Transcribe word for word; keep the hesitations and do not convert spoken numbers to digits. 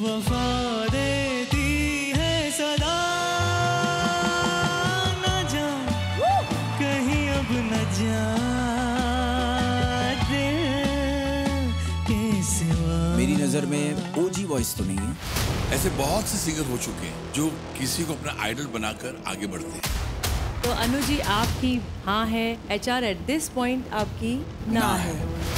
वफा देती है सदा, न जा कहीं अब न जा दिल के सिवा। मेरी नजर में ओजी वॉइस तो नहीं है। ऐसे बहुत से सिंगर हो चुके हैं जो किसी को अपना आइडल बनाकर आगे बढ़ते हैं। तो अनु जी आपकी हाँ है, H R at this point आपकी ना, ना है, है।